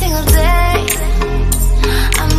single day. I'm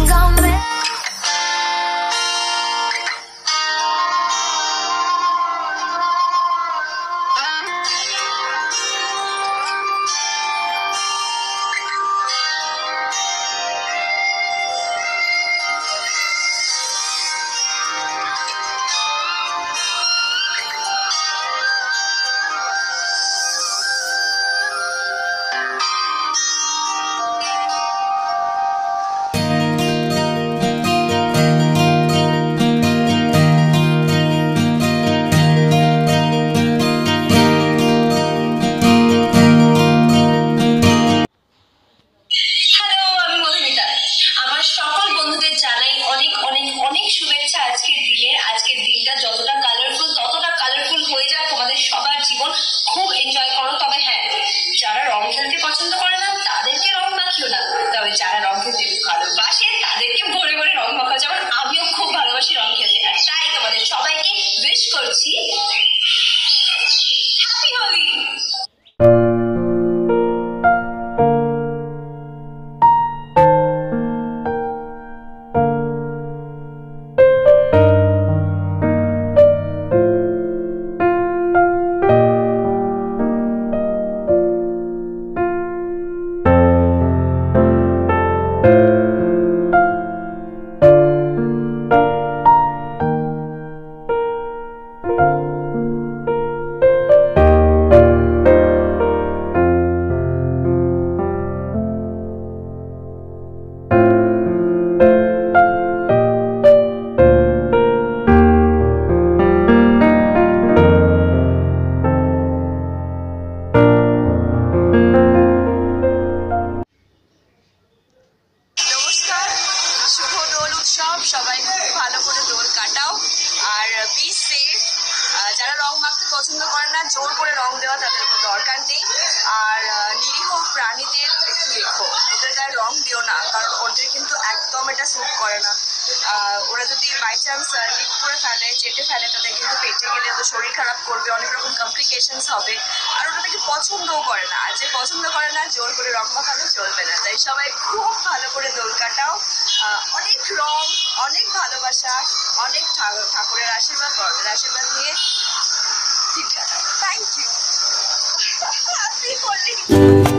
gonna make thank you.